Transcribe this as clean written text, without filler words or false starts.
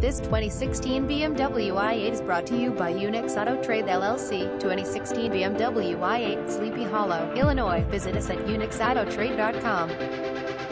This 2016 BMW i8 is brought to you by Unix Auto Trade LLC. 2016 BMW i8, Sleepy Hollow, Illinois. Visit us at unixautotrade.com.